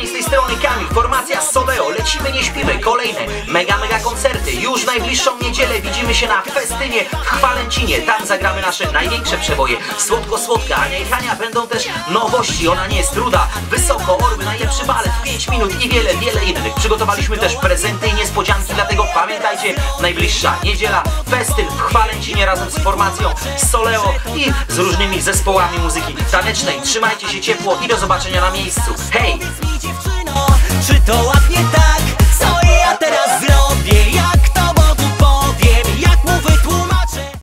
Z tej strony Kami, formacja Soleo, lecimy, nie śpimy, kolejne mega koncerty, już najbliższą niedzielę widzimy się na festynie w Chwalęcinie, tam zagramy nasze największe przeboje, słodko-słodka, Ania i Hania, będą też nowości, ona nie jest ruda, wysoko, orby, najlepszy balet, 5 minut i wiele innych, przygotowaliśmy też prezenty i niespodzianki, dlatego pamiętajcie, najbliższa niedziela, festyn w Chwalęcinie razem z formacją Soleo i z różnymi zespołami muzyki tanecznej, trzymajcie się ciepło i do zobaczenia na miejscu, hej! Czy to ładnie tak? Co ja teraz zrobię?